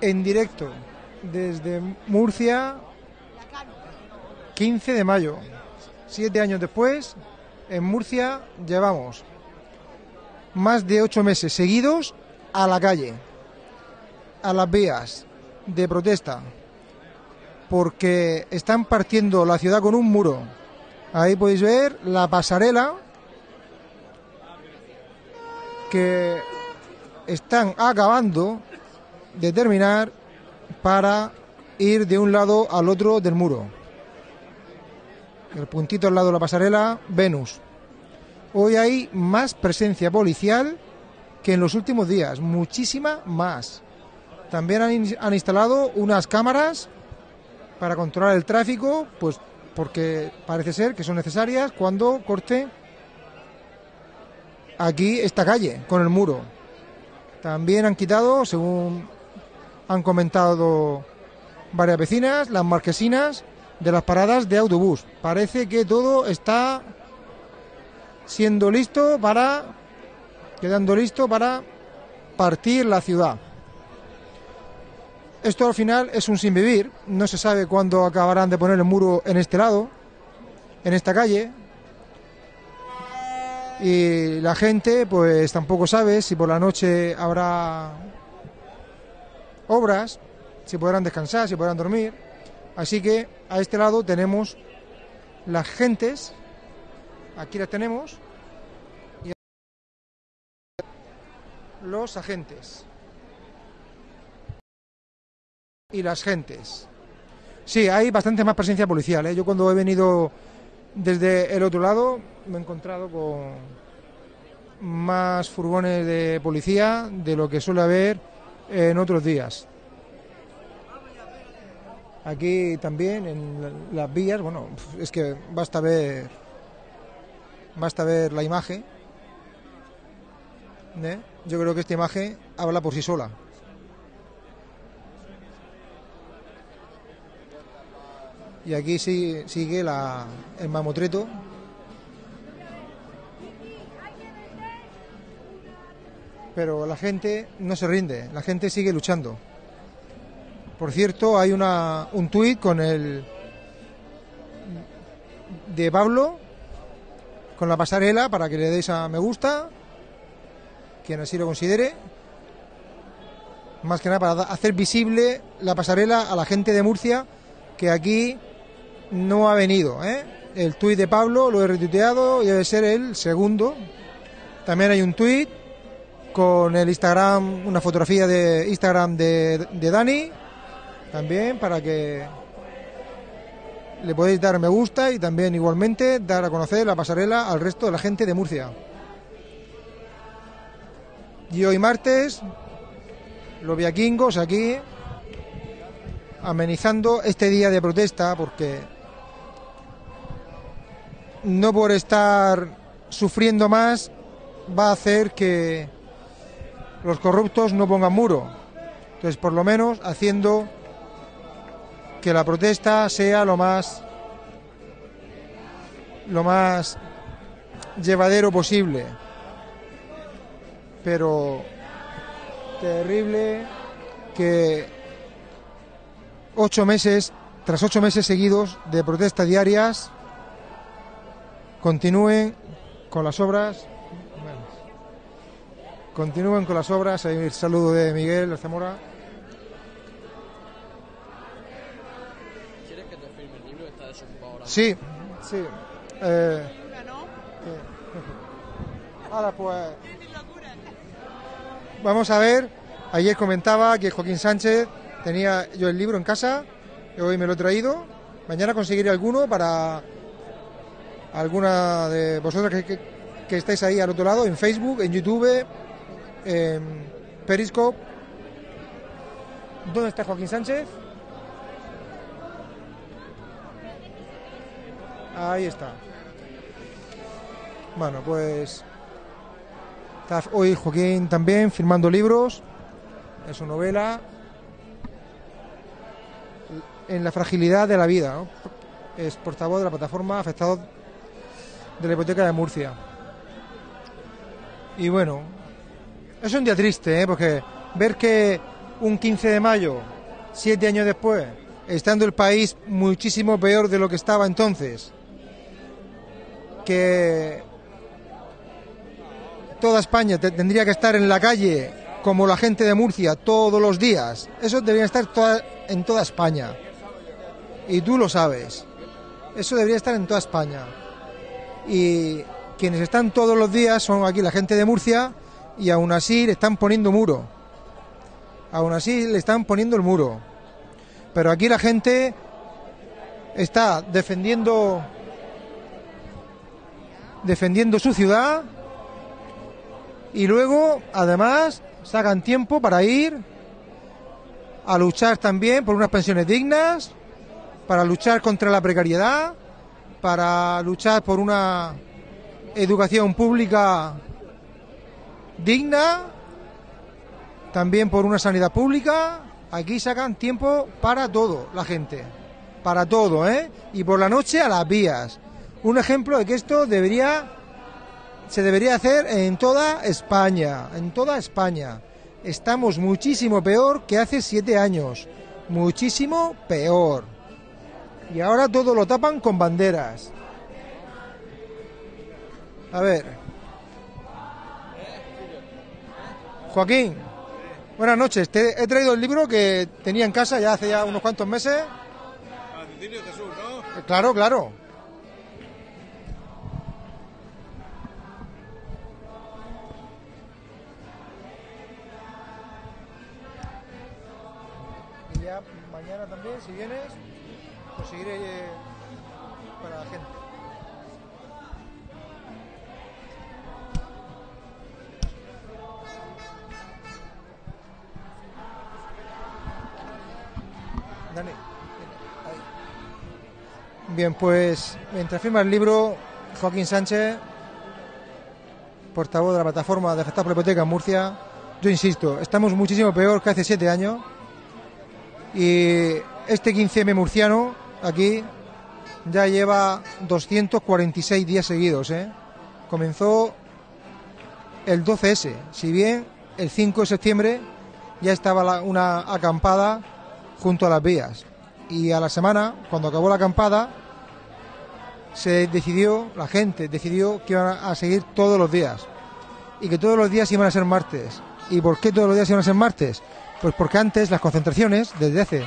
en directo desde Murcia, 15 de mayo. 7 años después, en Murcia llevamos más de 8 meses seguidos a la calle, a las vías de protesta, porque están partiendo la ciudad con un muro. Ahí podéis ver la pasarela que están acabando de terminar para ir de un lado al otro del muro. El puntito al lado de la pasarela, Venus. Hoy hay más presencia policial que en los últimos días, muchísima más. También han instalado unas cámaras para controlar el tráfico, pues porque parece ser que son necesarias cuando corte aquí esta calle con el muro. También han quitado, según han comentado varias vecinas, las marquesinas de las paradas de autobús. Parece que todo está siendo listo para, quedando listo para partir la ciudad. Esto al final es un sinvivir. No se sabe cuándo acabarán de poner el muro en este lado, en esta calle. Y la gente pues tampoco sabe si por la noche habrá obras, si podrán descansar, si podrán dormir. Así que a este lado tenemos las gentes, aquí las tenemos, y los agentes. Y las gentes. Sí, hay bastante más presencia policial, ¿eh? Yo cuando he venido desde el otro lado me he encontrado con más furgones de policía de lo que suele haber en otros días. Aquí también en las vías, bueno, es que basta ver la imagen, ¿eh? Yo creo que esta imagen habla por sí sola. Y aquí sigue el mamotreto. Pero la gente no se rinde, la gente sigue luchando. Por cierto, hay un tuit con de Pablo, con la pasarela, para que le deis a me gusta, quien así lo considere. Más que nada para hacer visible la pasarela a la gente de Murcia, que aquí no ha venido, ¿eh? El tuit de Pablo lo he retuiteado y debe ser el segundo. También hay un tuit con el Instagram, una fotografía de Instagram de Dani, también para que le podéis dar me gusta y también igualmente dar a conocer la pasarela al resto de la gente de Murcia. Y hoy martes, los viaquingos aquí amenizando este día de protesta, porque no por estar sufriendo más va a hacer que los corruptos no pongan muro. Entonces, por lo menos haciendo que la protesta sea lo más llevadero posible. Pero terrible que 8 meses seguidos de protestas diarias continúen con las obras. Ahí el saludo de Miguel Zamora. ¿Quieres que te firme el libro? Está desocupado ahora. Sí. Ahora pues vamos a ver. Ayer comentaba que Joaquín Sánchez tenía yo el libro en casa, hoy me lo he traído. Mañana conseguiré alguno para alguna de vosotros que estáis ahí al otro lado, en Facebook, en YouTube, en Periscope. ¿Dónde está Joaquín Sánchez? Ahí está. Bueno, pues está hoy Joaquín también firmando libros, en su novela, en la fragilidad de la vida, ¿no? Es portavoz de la plataforma afectados de la hipoteca de Murcia. Y bueno, es un día triste, ¿eh? Porque ver que un 15 de mayo, 7 años después, estando el país muchísimo peor de lo que estaba entonces, que toda España tendría que estar en la calle, como la gente de Murcia, todos los días. Eso debería estar en toda España. Y tú lo sabes. Eso debería estar en toda España. Y quienes están todos los días son aquí la gente de Murcia, y aún así le están poniendo muro. Aún así le están poniendo el muro. Pero aquí la gente está defendiendo su ciudad, y luego, además, sacan tiempo para ir a luchar también por unas pensiones dignas, para luchar contra la precariedad, para luchar por una educación pública digna, también por una sanidad pública. Aquí sacan tiempo para todo, la gente, para todo, ¿eh? Y por la noche a las vías. Un ejemplo de que esto se debería hacer en toda España, en toda España. Estamos muchísimo peor que hace 7 años, muchísimo peor. Y ahora todo lo tapan con banderas. A ver. Joaquín, buenas noches. Te he traído el libro que tenía en casa ya hace unos cuantos meses. Antonio Jesús, ¿no? Claro, claro. Mañana también, si vienes, conseguiré para la gente. Dani, ahí. Bien, pues mientras firma el libro, Joaquín Sánchez, portavoz de la plataforma de afectados por la hipoteca en Murcia, yo insisto, estamos muchísimo peor que hace 7 años. Y este 15M murciano aquí ya lleva 246 días seguidos, ¿eh? Comenzó el 12S, si bien el 5 de septiembre ya estaba una acampada junto a las vías. Y a la semana, cuando acabó la acampada, la gente decidió que iban a seguir todos los días. Y que todos los días iban a ser martes. ¿Y por qué todos los días iban a ser martes? Pues porque antes las concentraciones, desde hace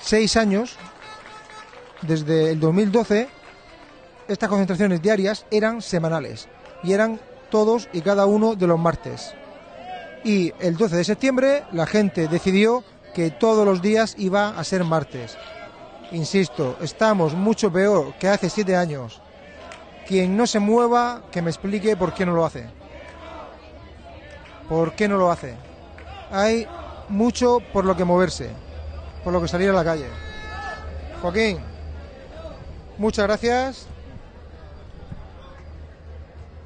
6 años, desde el 2012, estas concentraciones diarias eran semanales y eran todos y cada uno de los martes. Y el 12 de septiembre la gente decidió que todos los días iba a ser martes. Insisto, estamos mucho peor que hace 7 años. Quien no se mueva, que me explique por qué no lo hace. ¿Por qué no lo hace? Hay mucho por lo que moverse, por lo que salir a la calle. Joaquín, muchas gracias.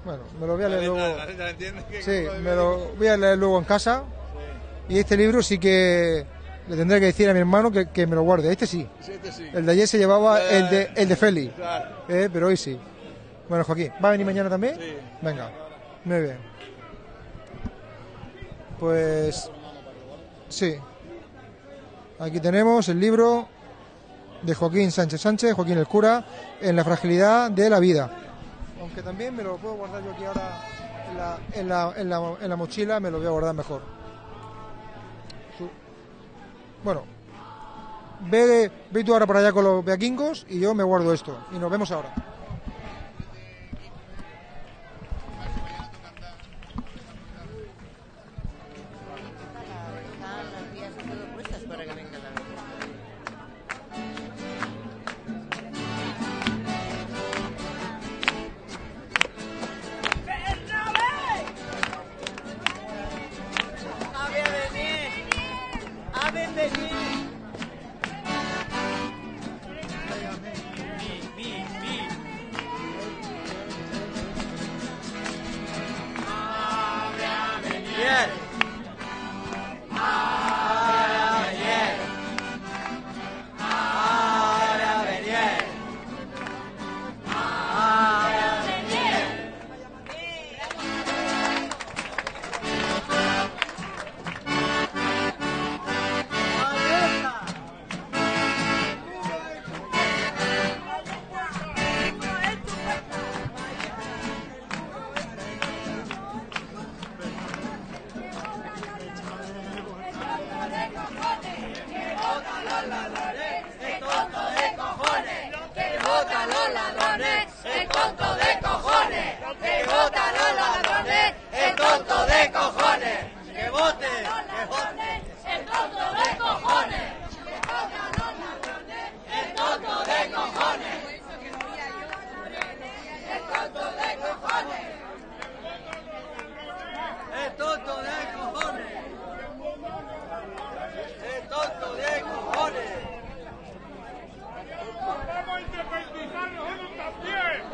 Bueno, me lo voy a leer luego. Sí, me lo voy a leer luego en casa. Y este libro sí que le tendré que decir a mi hermano que me lo guarde. Este sí. El de ayer se llevaba el de Feli, pero hoy sí. Bueno, Joaquín, ¿va a venir mañana también? Venga, muy bien. Pues sí, aquí tenemos el libro de Joaquín Sánchez, Joaquín el Cura, en la fragilidad de la vida. Aunque también me lo puedo guardar yo aquí ahora en la mochila, me lo voy a guardar mejor. Bueno, ve tú ahora para allá con los beaquingos y yo me guardo esto. Y nos vemos ahora.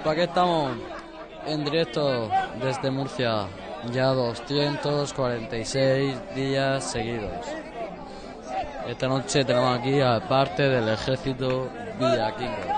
Pues aquí estamos en directo desde Murcia, ya 246 días seguidos. Esta noche tenemos aquí a parte del ejército villaquingo.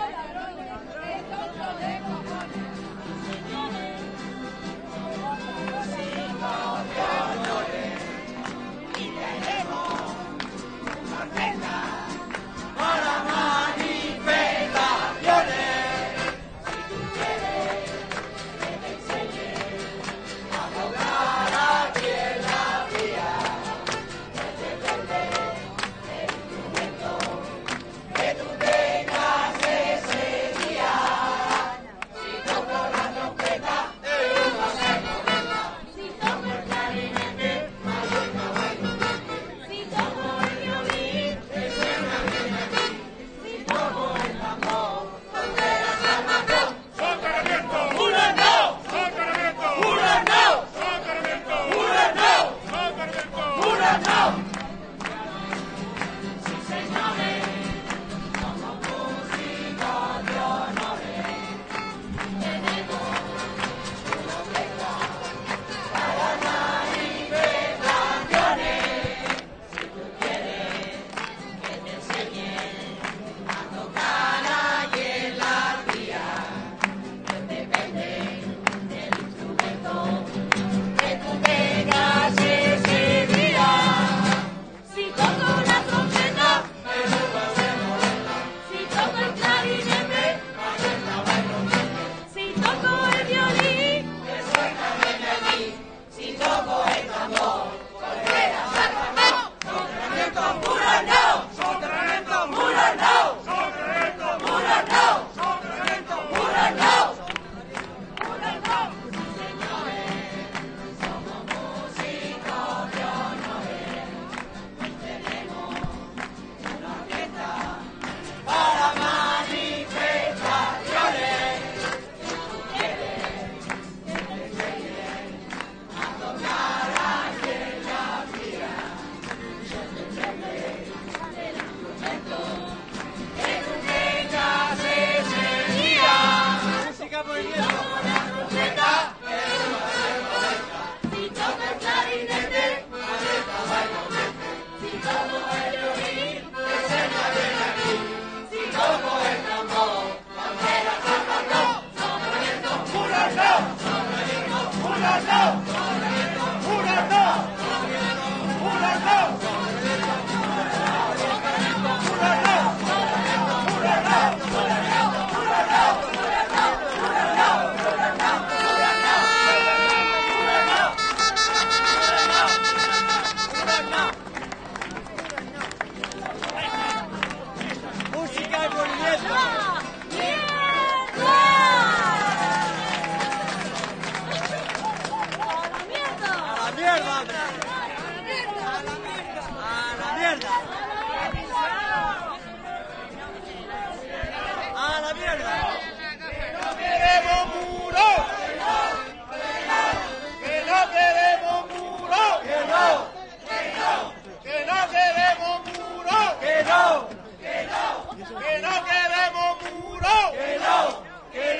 ¡Que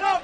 no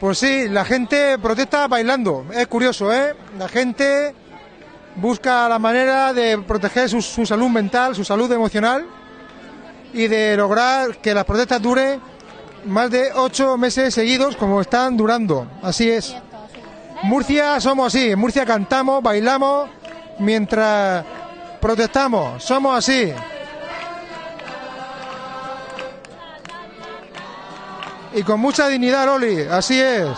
Pues sí, la gente protesta bailando, es curioso, ¿eh? La gente busca la manera de proteger su salud mental, su salud emocional y de lograr que las protestas duren más de 8 meses seguidos como están durando, así es. Murcia somos así, en Murcia cantamos, bailamos mientras protestamos, somos así. Y con mucha dignidad, Loli, así es.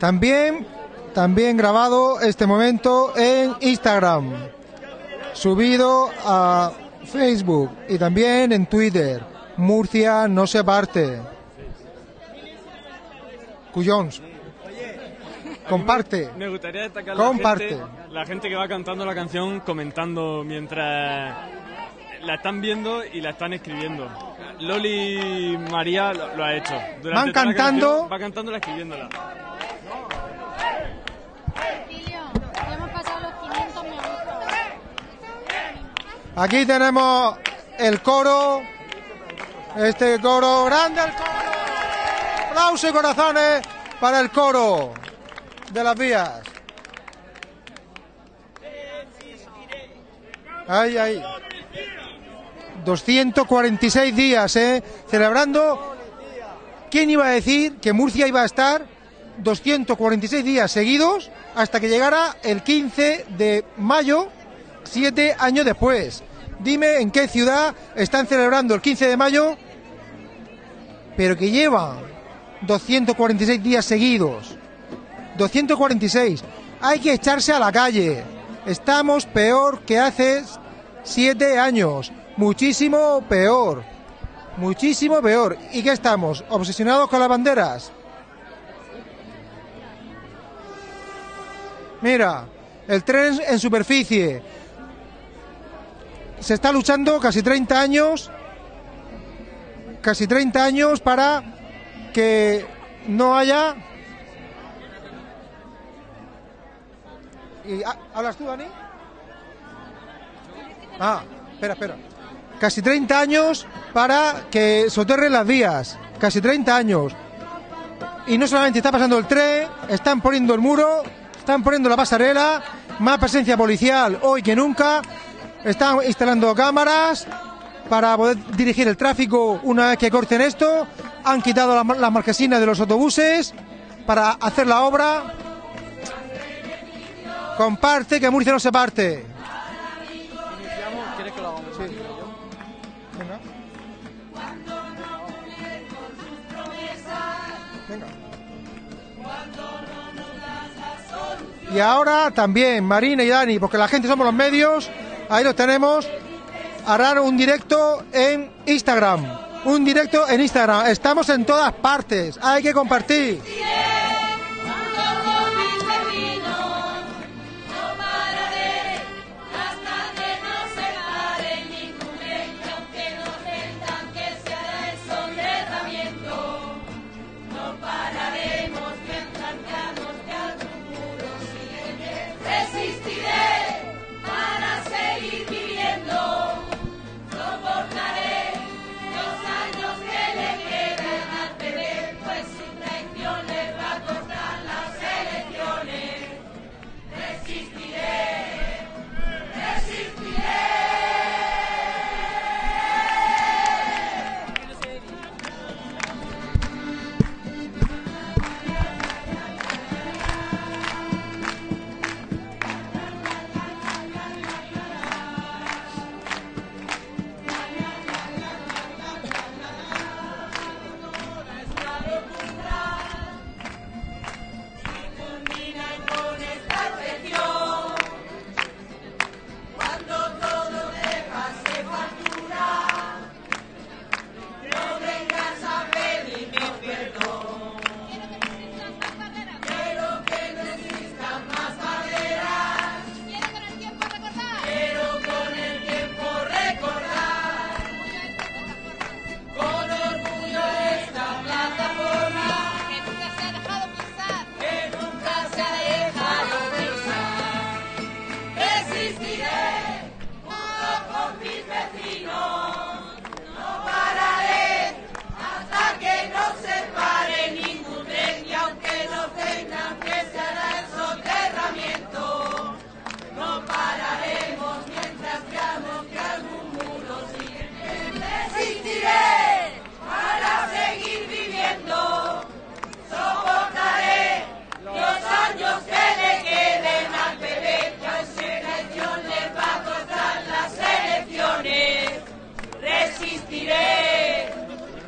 También grabado este momento en Instagram, subido a Facebook y también en Twitter, Murcia no se parte. Cuyons, comparte. Me gustaría destacar la gente que va cantando la canción, comentando mientras la están viendo y la están escribiendo. Loli María lo ha hecho. Van cantando. Canción, va cantándola, escribiéndola. Aquí tenemos el coro, este coro, grande el coro, aplausos y corazones para el coro de las vías. Ahí, ahí. 246 días, celebrando. ¿Quién iba a decir que Murcia iba a estar 246 días seguidos hasta que llegara el 15 de mayo, 7 años después? Dime en qué ciudad están celebrando el 15 de mayo, pero que lleva 246 días seguidos. 246. Hay que echarse a la calle. Estamos peor que hace 7 años. Muchísimo peor. Muchísimo peor. ¿Y qué estamos? ¿Obsesionados con las banderas? Mira, el tren en superficie. Se está luchando casi 30 años. Casi 30 años para que no haya... ¿Hablas tú, Dani? Ah, espera, espera. Casi 30 años para que soterren las vías. Casi 30 años. Y no solamente está pasando el tren, están poniendo el muro, están poniendo la pasarela, más presencia policial hoy que nunca, están instalando cámaras para poder dirigir el tráfico una vez que corten esto, han quitado las marquesinas de los autobuses para hacer la obra. Comparte, que Murcia no se parte. ¿Quieres que lo haga? Sí. Venga. Venga. Y ahora también, Marina y Dani, porque la gente somos los medios, ahí los tenemos, harán un directo en Instagram. Un directo en Instagram. Estamos en todas partes, hay que compartir.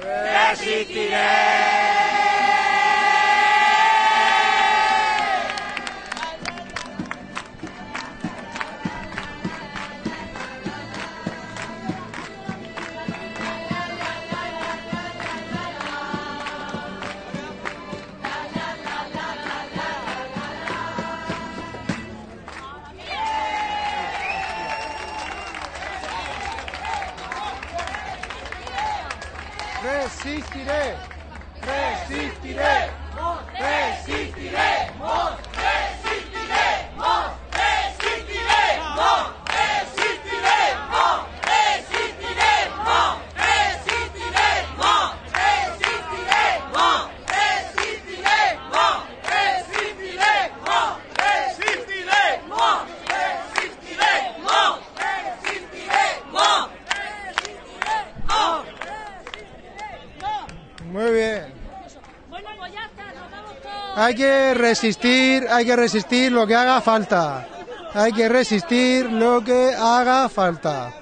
Resistiré. Resistiré. Resistiremos, resistiremos, resistiremos, resistiremos, resistiremos, resistiremos, resistiremos, resistiremos, resistiremos, resistiremos, resistiremos, resistiremos, resistiremos, resistiremos. Muy bien. Bueno, pues ya está, nos vamos todos. Hay que resistir lo que haga falta. Hay que resistir lo que haga falta.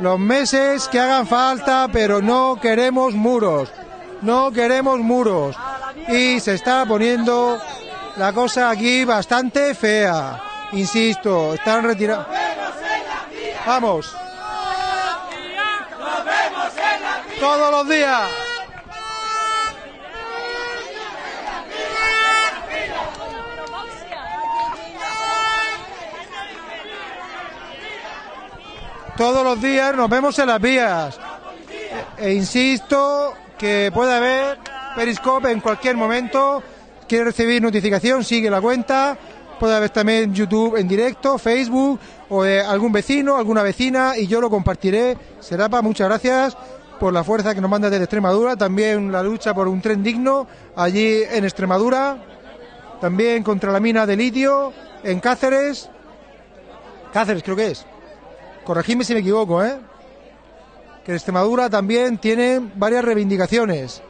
Los meses que hagan falta, pero no queremos muros. No queremos muros. Y se está poniendo la cosa aquí bastante fea. Insisto, están retirados. Vamos. Nos vemos en la vía. Todos los días. Todos los días nos vemos en las vías. E insisto que puede haber Periscope en cualquier momento. Quiere recibir notificación, sigue la cuenta. Puede haber también YouTube en directo, Facebook o de algún vecino, alguna vecina, y yo lo compartiré. Serapa, muchas gracias por la fuerza que nos manda desde Extremadura. También la lucha por un tren digno allí en Extremadura. También contra la mina de litio en Cáceres. Cáceres creo que es. Corregidme si me equivoco, ¿eh? Que Extremadura también tiene varias reivindicaciones.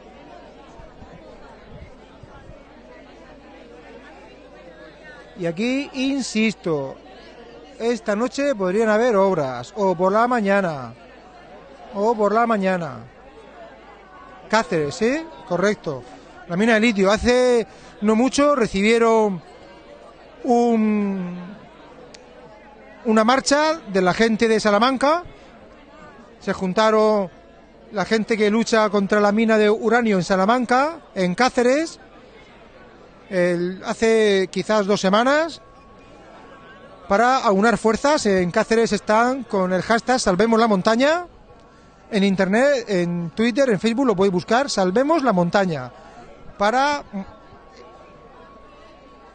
Y aquí, insisto, esta noche podrían haber obras, o por la mañana, o por la mañana. Cáceres, ¿sí? Correcto. La mina de litio. Hace no mucho recibieron una marcha de la gente de Salamanca. Se juntaron la gente que lucha contra la mina de uranio en Salamanca, en Cáceres, hace quizás 2 semanas, para aunar fuerzas. En Cáceres están con el hashtag Salvemos la Montaña. En internet, en Twitter, en Facebook lo podéis buscar, Salvemos la Montaña, para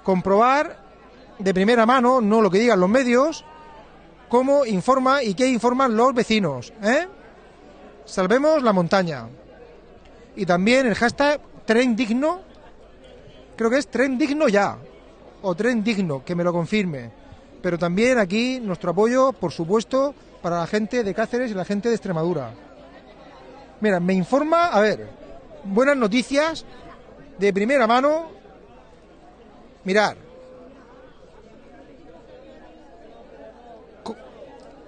comprobar de primera mano, no lo que digan los medios, cómo informa y qué informan los vecinos, ¿eh? Salvemos la Montaña. Y también el hashtag Tren Digno, creo que es Tren Digno Ya, o Tren Digno, que me lo confirme. Pero también aquí nuestro apoyo, por supuesto, para la gente de Cáceres y la gente de Extremadura. Mira, me informa, a ver, buenas noticias de primera mano. Mirad.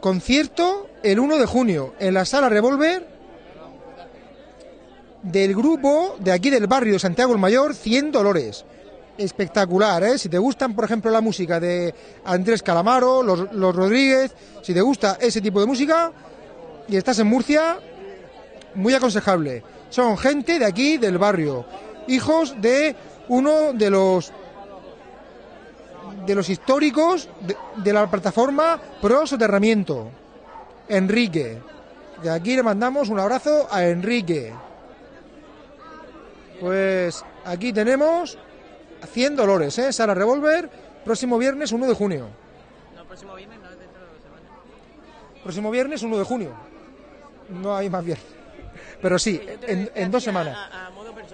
Concierto el 1 de junio en la sala Revolver del grupo de aquí del barrio de Santiago el Mayor, 100 Dolores. Espectacular, ¿eh? Si te gustan, por ejemplo, la música de Andrés Calamaro, los Rodríguez, si te gusta ese tipo de música y estás en Murcia, muy aconsejable. Son gente de aquí del barrio, hijos de uno de los históricos de la plataforma Prosoterramiento, Enrique. De aquí le mandamos un abrazo a Enrique. Pues aquí tenemos 100 Dolores, ¿eh? Sala Revolver, próximo viernes 1 de junio. No, próximo viernes no, es dentro de 2 semanas. Próximo viernes 1 de junio. No hay más viernes. Pero sí, en 2 semanas. A modo personal,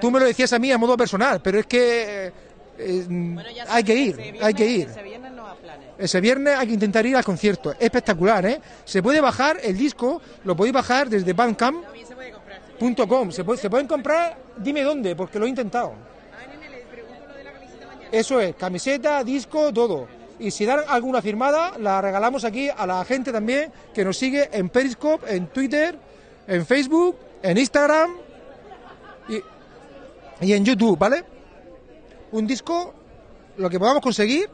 tú me lo decías a mí a modo personal, pero es que... bueno, hay que ir, hay que ir. Ese viernes hay que intentar ir al concierto. Espectacular, ¿eh? Se puede bajar el disco, lo podéis bajar desde Bandcamp.com. Se pueden comprar, dime dónde, porque lo he intentado. Eso es, camiseta, disco, todo. Y si dan alguna firmada, la regalamos aquí a la gente también que nos sigue en Periscope, en Twitter, en Facebook, en Instagram y en YouTube, ¿vale? Un disco, lo que podamos conseguir,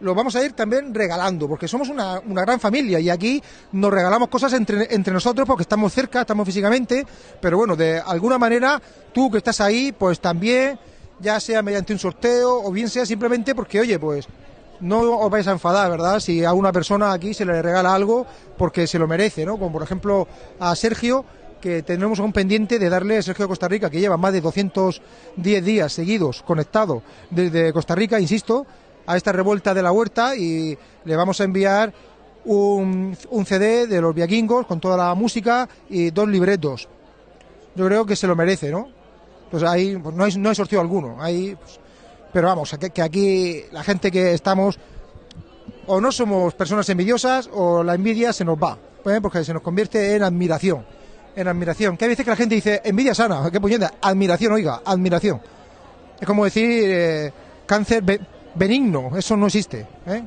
lo vamos a ir también regalando, porque somos una gran familia y aquí nos regalamos cosas entre nosotros porque estamos cerca, estamos físicamente, pero bueno, de alguna manera tú que estás ahí, pues también, ya sea mediante un sorteo o bien sea simplemente porque, oye, pues no os vais a enfadar, ¿verdad? Si a una persona aquí se le regala algo porque se lo merece, ¿no? Como por ejemplo a Sergio, que tenemos aún pendiente de darle Sergio a Costa Rica, que lleva más de 210 días seguidos conectado desde Costa Rica, insisto, a esta revuelta de la huerta, y le vamos a enviar un CD de los viaquingos con toda la música y dos libretos. Yo creo que se lo merece, ¿no? Pues ahí pues no hay sorteo alguno, ahí, pues, pero vamos, que aquí la gente que estamos o no somos personas envidiosas o la envidia se nos va, ¿eh? Porque se nos convierte en admiración. En admiración, que hay veces que la gente dice envidia sana, qué puñeta, admiración, oiga, admiración. Es como decir cáncer benigno, eso no existe, ¿eh?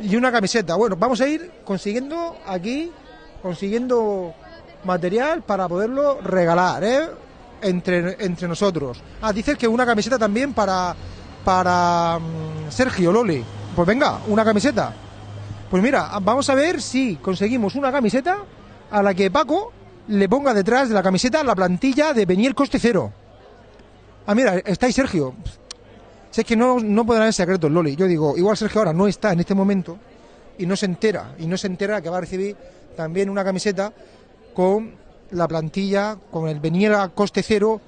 Y una camiseta, bueno, vamos a ir consiguiendo aquí, consiguiendo material para poderlo regalar, ¿eh? Entre nosotros. Ah, dices que una camiseta también para Sergio Loli. Pues venga, una camiseta. Pues mira, vamos a ver si conseguimos una camiseta a la que Paco le ponga detrás de la camiseta la plantilla de Benier Coste Cero. Ah, mira, está ahí Sergio. Si es que no podrán haber secretos, Loli. Yo digo, igual Sergio ahora no está en este momento y no se entera que va a recibir también una camiseta con la plantilla, con el Benier Coste Cero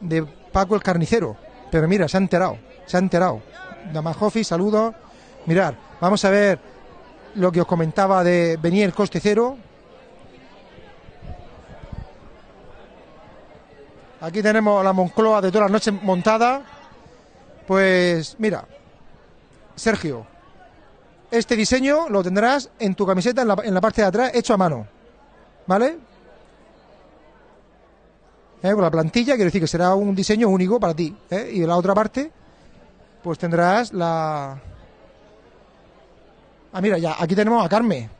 de Paco el Carnicero. Pero mira, se ha enterado. Damajofi, saludos. Mirad, vamos a ver lo que os comentaba de Benier Coste Cero. Aquí tenemos la Moncloa de todas las noches montada. Pues mira, Sergio, este diseño lo tendrás en tu camiseta, en la parte de atrás, hecho a mano, ¿vale? Con la plantilla, quiero decir que será un diseño único para ti, ¿eh? Y en la otra parte, pues tendrás la... Ah, mira, ya, aquí tenemos a Carmen.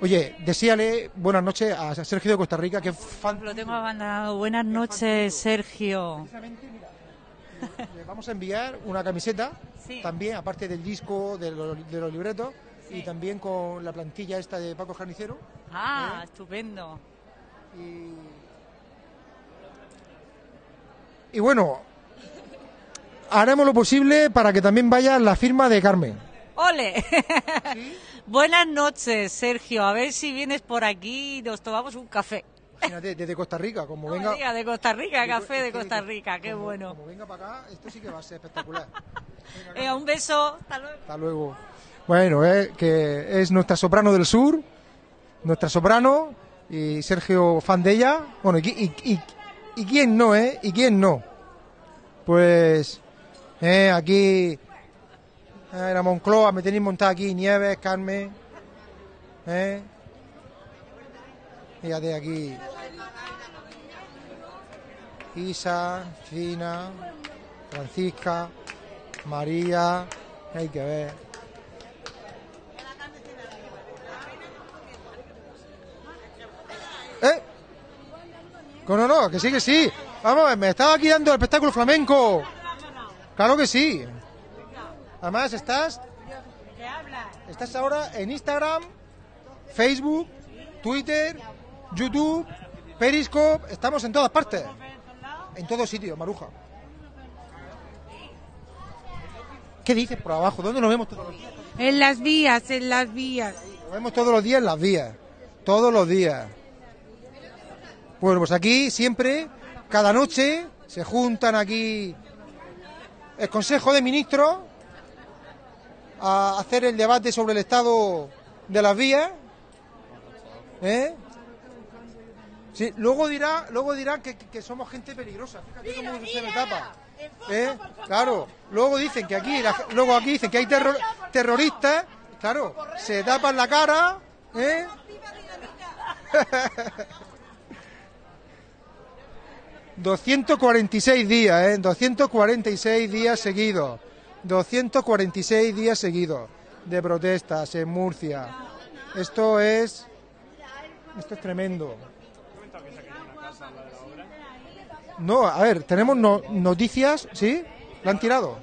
Oye, deséale buenas noches a Sergio de Costa Rica, que fan... Lo tengo abandonado. Buenas noches, Sergio. Precisamente, mira, le vamos a enviar una camiseta, sí, también, aparte del disco, de los libretos, sí, y también con la plantilla esta de Paco Carnicero. Ah, estupendo. Y bueno, haremos lo posible para que también vaya la firma de Carmen. ¡Ole! ¿Sí? Buenas noches, Sergio. A ver si vienes por aquí y nos tomamos un café. Imagínate, desde Costa Rica, como no venga... Diga, de Costa Rica, café de Costa Rica, qué como, bueno. Como venga para acá, esto sí que va a ser espectacular. Venga, un beso, hasta luego. Hasta luego. Bueno, que es nuestra soprano del sur, nuestra soprano, y Sergio, fan de ella. Bueno, y quién no, ¿eh? ¿Y quién no? Pues aquí... la Moncloa, me tenéis montada aquí, Nieves, Carmen, ¿eh? Fíjate aquí, Isa, Fina, Francisca, María, hay que ver. ¿Eh? No, que sí, que sí. Vamos, me estaba aquí dando el espectáculo flamenco. Claro que sí. Además estás ahora en Instagram, Facebook, Twitter, YouTube, Periscope, estamos en todas partes, en todos sitios, Maruja. ¿Qué dices por abajo? ¿Dónde nos vemos todos los días? En las vías. Nos vemos todos los días en las vías, todos los días. Bueno, pues aquí siempre, cada noche, se juntan aquí el Consejo de Ministros a hacer el debate sobre el estado de las vías, ¿eh? Sí, luego dirá que somos gente peligrosa, fíjate cómo se me tapa, ¿eh? Claro, luego dicen que aquí hay terroristas, claro, se tapan la cara, ¿eh? ...246 días... 246 días seguidos... 246 días seguidos de protestas en Murcia. Esto es tremendo. No, a ver, tenemos noticias, ¿sí? ¿La han tirado?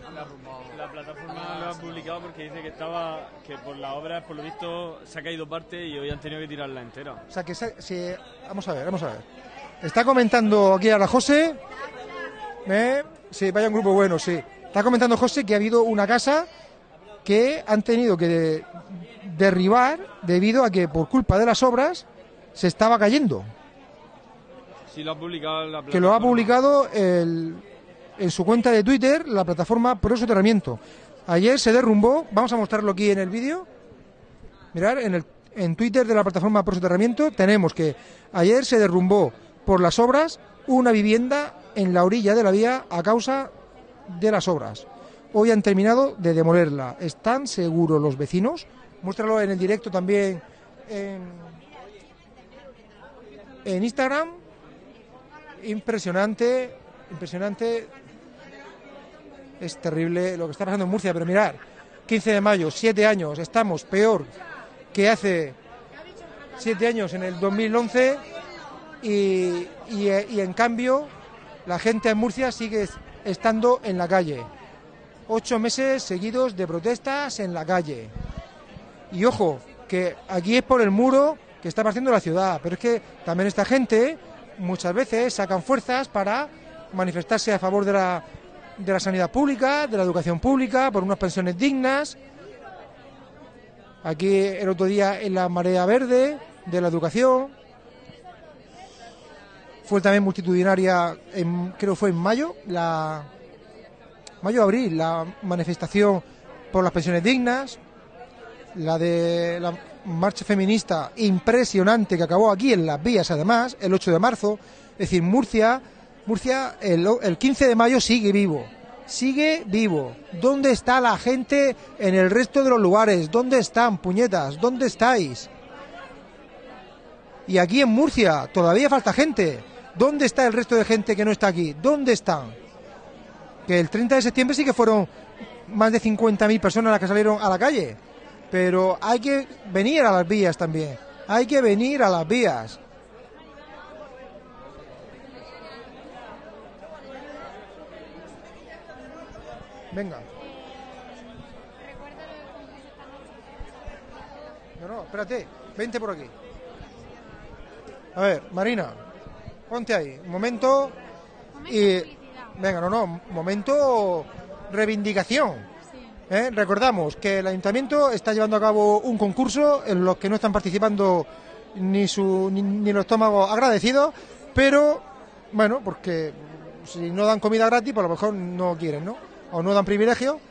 La plataforma lo ha publicado porque dice que estaba, que por la obra, por lo visto, se ha caído parte y hoy han tenido que tirarla entera. O sea que vamos a ver. Está comentando aquí ahora José. Sí, vaya un grupo bueno, sí. Está comentando José que ha habido una casa que han tenido que derribar debido a que por culpa de las obras se estaba cayendo. Sí, lo ha publicado la plataforma. Que lo ha publicado en su cuenta de Twitter, la plataforma Prosoterramiento. Ayer se derrumbó, vamos a mostrarlo aquí en el vídeo. Mirad, en Twitter de la plataforma Prosoterramiento tenemos que ayer se derrumbó por las obras una vivienda en la orilla de la vía a causa de las obras. Hoy han terminado de demolerla. ¿Están seguros los vecinos? Muéstralo en el directo también en Instagram. Impresionante, impresionante. Es terrible lo que está pasando en Murcia, pero mirad, 15 de mayo, 7 años, estamos peor que hace 7 años en el 2011 y en cambio la gente en Murcia sigue estando en la calle. 8 meses seguidos de protestas en la calle. Y ojo, que aquí es por el muro que está partiendo la ciudad, pero es que también esta gente muchas veces sacan fuerzas para manifestarse a favor de la sanidad pública, de la educación pública, por unas pensiones dignas. Aquí el otro día en la marea verde de la educación. Fue también multitudinaria, creo fue en mayo, mayo-abril, la manifestación por las pensiones dignas, la de la marcha feminista impresionante que acabó aquí en las vías, además, el 8 de marzo. Es decir, Murcia el 15 de mayo sigue vivo. ¿Dónde está la gente en el resto de los lugares? ¿Dónde están, puñetas? ¿Dónde estáis? Y aquí en Murcia todavía falta gente. ¿Dónde está el resto de gente que no está aquí? ¿Dónde están? Que el 30 de septiembre sí que fueron más de 50.000 personas las que salieron a la calle. Pero hay que venir a las vías también. Hay que venir a las vías. Venga. No, espérate. Vente por aquí. A ver, Marina, ponte ahí. Un momento. Venga, momento reivindicación. Recordamos que el ayuntamiento está llevando a cabo un concurso en los que no están participando ni los estómagos agradecidos, pero bueno, porque si no dan comida gratis, pues a lo mejor no quieren, ¿no? O no dan privilegio,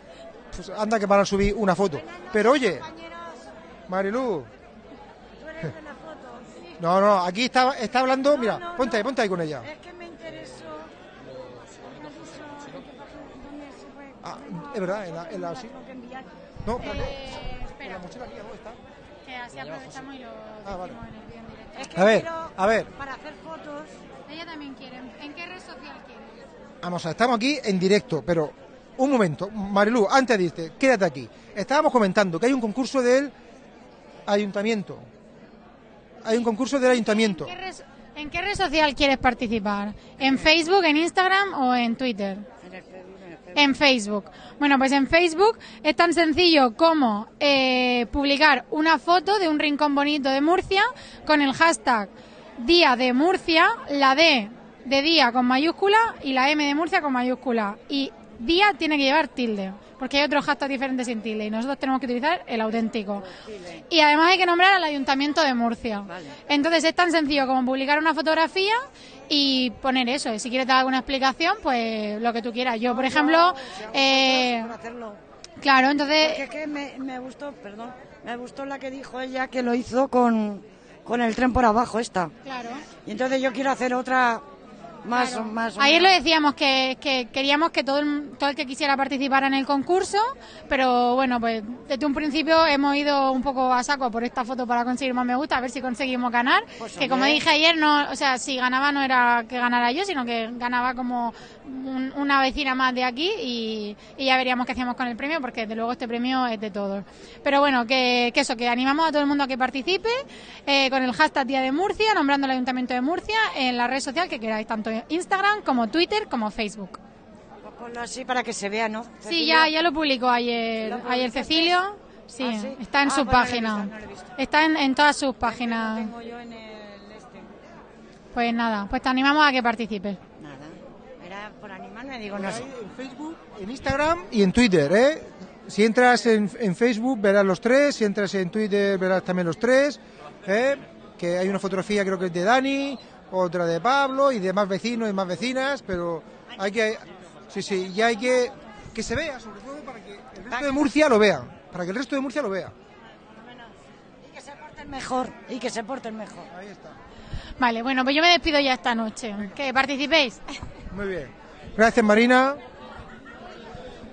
pues anda que van a subir una foto. Pero oye, Marilu, no, aquí está hablando, mira, ponte ahí con ella. Ah, es verdad, en la sí. No, espera. Que así aprovechamos y lo decimos en el video en directo. Es que a ver. Para hacer fotos, ella también quiere. ¿En qué red social quiere? Vamos, estamos aquí en directo, pero un momento, Marilu, antes de irte, quédate aquí. Estábamos comentando que hay un concurso del ayuntamiento. ¿En qué red social quieres participar? ¿En Facebook, en Instagram o en Twitter? En Facebook. Bueno, pues en Facebook es tan sencillo como publicar una foto de un rincón bonito de Murcia con el hashtag Día de Murcia, la D de día con mayúscula y la M de Murcia con mayúscula. Y día tiene que llevar tilde, porque hay otros hashtags diferentes sin tilde y nosotros tenemos que utilizar el auténtico. Y además hay que nombrar al Ayuntamiento de Murcia. Vale. Entonces es tan sencillo como publicar una fotografía y poner eso. Y si quieres dar alguna explicación, pues lo que tú quieras. Yo, por ejemplo... Claro, entonces... Porque es que me gustó, perdón, me gustó la que dijo ella que lo hizo con el tren por abajo esta. Claro. Y entonces yo quiero hacer otra... Más ayer lo decíamos que queríamos que todo el que quisiera participar en el concurso, pero bueno, pues desde un principio hemos ido un poco a saco por esta foto para conseguir más me gusta, a ver si conseguimos ganar, pues que como dije ayer, si ganaba no era que ganara yo, sino que ganaba como una vecina más de aquí y ya veríamos qué hacíamos con el premio, porque desde luego este premio es de todos. Pero bueno, que animamos a todo el mundo a que participe con el hashtag Día de Murcia, nombrando al Ayuntamiento de Murcia en la red social que queráis, tanto Instagram, como Twitter, como Facebook. Ponlo así para que se vea, ¿no? Cecilio. Sí, ya lo publicó ayer Cecilio. Sí, ¿ah, sí? Está en su página. Está en todas sus páginas. Tengo yo en el este. Pues nada, pues te animamos a que participes. Nada, era por animarme, digo, no sé. En Facebook, en Instagram y en Twitter, ¿eh? Si entras en Facebook verás los tres, si entras en Twitter verás también los tres, ¿eh? que hay una fotografía creo que es de Dani, otra de Pablo y de más vecinos y más vecinas, pero hay que, y hay que se vea, sobre todo para que el resto de Murcia lo vea, Y que se porten mejor, Ahí está. Vale, bueno, pues yo me despido ya esta noche, que participéis. Muy bien, gracias Marina.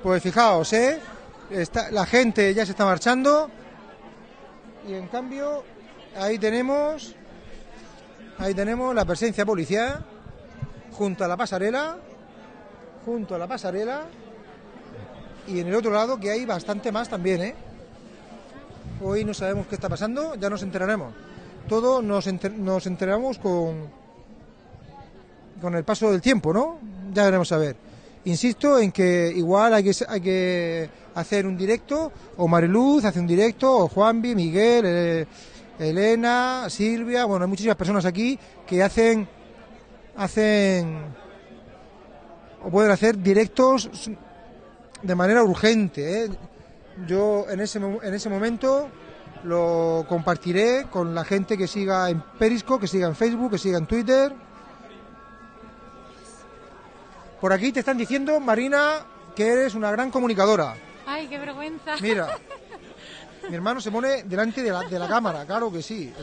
Pues fijaos, la gente ya se está marchando y en cambio ahí tenemos la presencia policial junto a la pasarela, y en el otro lado que hay bastante más también, Hoy no sabemos qué está pasando, ya nos enteraremos. Todo nos enteramos con el paso del tiempo, ¿no? Ya veremos a ver. Insisto en que igual hay que hacer un directo, o Mariluz hace un directo, o Juanvi, Miguel, Elena, Silvia, bueno, hay muchísimas personas aquí que hacen o pueden hacer directos de manera urgente, Yo en ese momento lo compartiré con la gente que siga en Periscope, que siga en Facebook, que siga en Twitter. Por aquí te están diciendo, Marina, que eres una gran comunicadora. Ay, qué vergüenza. Mira, mi hermano se pone delante de la cámara, claro que sí.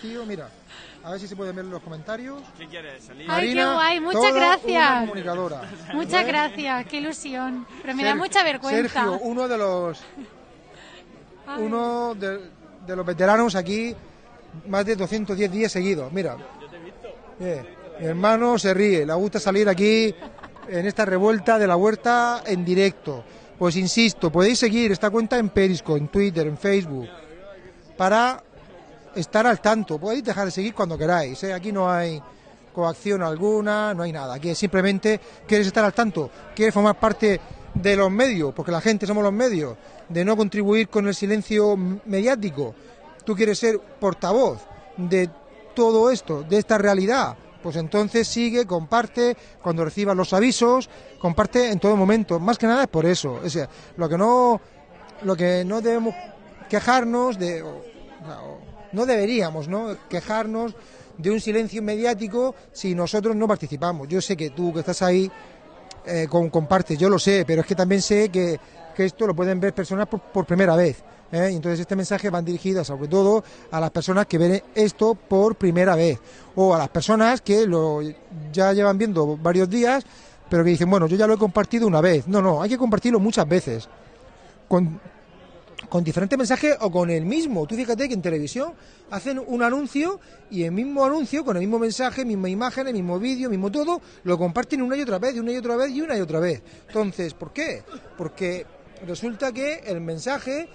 Tío, mira, a ver si se pueden ver los comentarios. ¿Qué quieres, salir? Ay, qué guay, muchas gracias. Comunicadora. Muchas gracias, qué ilusión. Pero me da mucha vergüenza. Sergio, uno de los veteranos aquí, más de 210 días seguidos, mira. Yo te he visto. Mi hermano se ríe, le gusta salir aquí en esta revuelta de la huerta en directo. Pues insisto, podéis seguir esta cuenta en Periscope, en Twitter, en Facebook, para estar al tanto. Podéis dejar de seguir cuando queráis, Aquí no hay coacción alguna, no hay nada. Aquí simplemente quieres estar al tanto, quieres formar parte de los medios, porque la gente somos los medios, de no contribuir con el silencio mediático. Tú quieres ser portavoz de todo esto, de esta realidad. Pues entonces sigue, comparte, cuando recibas los avisos, comparte en todo momento. Más que nada es por eso. O sea, lo que no debemos quejarnos de, no deberíamos, ¿no?, quejarnos de un silencio mediático si nosotros no participamos. Yo sé que tú que estás ahí compartes, yo lo sé, pero es que también sé que esto lo pueden ver personas por primera vez. Y entonces este mensaje va dirigido sobre todo a las personas que ven esto por primera vez, o a las personas que lo ya llevan viendo varios días pero que dicen, bueno, yo ya lo he compartido una vez. No, hay que compartirlo muchas veces con diferentes mensajes o con el mismo. Tú fíjate que en televisión hacen un anuncio y el mismo anuncio con el mismo mensaje, misma imagen, el mismo vídeo, mismo todo, lo comparten una y otra vez, una y otra vez y una y otra vez. Entonces, ¿por qué? Porque resulta que el mensaje